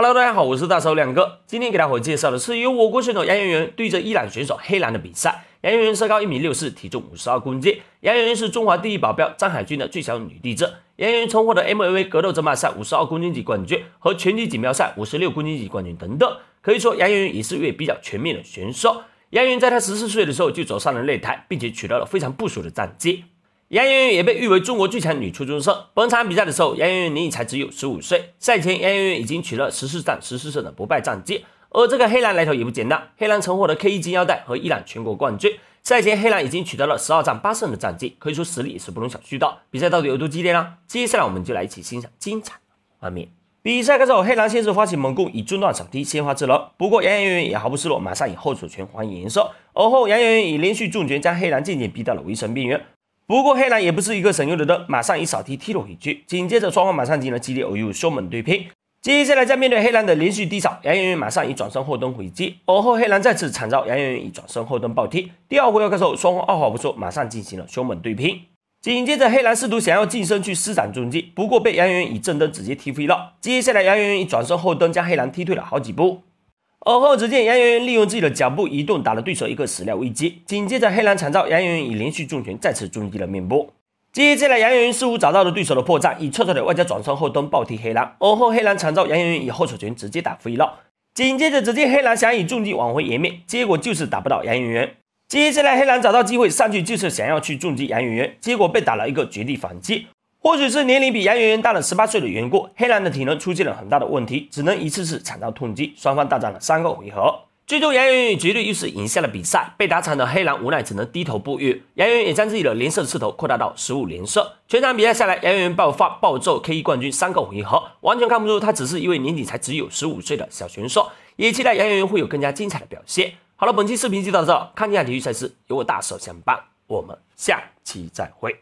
Hello， 大家好，我是大手亮哥。今天给大伙介绍的是由我国选手杨圆圆对阵伊朗选手黑兰的比赛。杨圆圆身高1.64米，体重52公斤。杨圆圆是中华第一保镖张海军的最小女弟子。杨圆圆曾获得 MMA 格斗争霸赛52公斤级冠军和拳击锦标赛56公斤级冠军等等。可以说，杨圆圆也是一位比较全面的选手。杨圆圆在她14岁的时候就走上了擂台，并且取得了非常不俗的战绩。 杨圆圆也被誉为中国最强女初中生。本场比赛的时候，杨圆圆年龄才只有15岁。赛前，杨圆圆已经取得14战14胜的不败战绩。而这个黑兰来头也不简单，黑兰曾获得 K1 金腰带和伊朗全国冠军。赛前，黑兰已经取得了12战8胜的战绩，可以说实力也是不容小觑的。比赛到底有多激烈呢？接下来我们就来一起欣赏精彩画面。 比赛开始后，黑兰先是发起猛攻，以中段扫踢先发制人。不过杨圆圆也毫不示弱，马上以后手拳还以颜色。而后杨圆圆以连续重拳将黑兰渐渐逼到了围绳边缘。 不过黑兰也不是一个省油的灯，马上以扫踢踢落回去，紧接着双方马上进行激烈而又凶猛对拼。接下来在面对黑兰的连续低扫，杨圆圆马上以转身后蹬回击，而后黑兰再次惨遭杨圆圆以转身后蹬暴踢。第二回合开始后，双方二话不说，马上进行了凶猛对拼。紧接着黑兰试图想要近身去施展重击，不过被杨圆圆以正蹬直接踢飞了。接下来杨圆圆以转身后蹬将黑兰踢退了好几步。 而后，只见杨圆圆利用自己的脚步移动，打了对手一个始料未及。紧接着，黑兰惨遭杨圆圆以连续重拳再次重击了面部。接下来，杨圆圆似乎找到了对手的破绽，以侧腿外加转身后蹬暴踢黑兰。而后，黑兰惨遭杨圆圆以后手拳直接打飞了。紧接着，只见黑兰想以重击挽回颜面，结果就是打不到杨圆圆。接下来，黑兰找到机会上去就是想要去重击杨圆圆，结果被打了一个绝地反击。 或许是年龄比杨圆圆大了18岁的缘故，黑兰的体能出现了很大的问题，只能一次次惨遭痛击。双方大战了3个回合，最终杨圆圆以绝对优势赢下了比赛。被打惨的黑兰无奈只能低头不语。杨圆圆也将自己的连胜势头扩大到15连胜。全场比赛下来，杨圆圆爆发暴揍 K1 冠军3个回合，完全看不出她只是一位年纪才只有15岁的小选手。也期待杨圆圆会有更加精彩的表现。好了，本期视频就到这，看天下体育赛事，有我大手相伴，我们下期再会。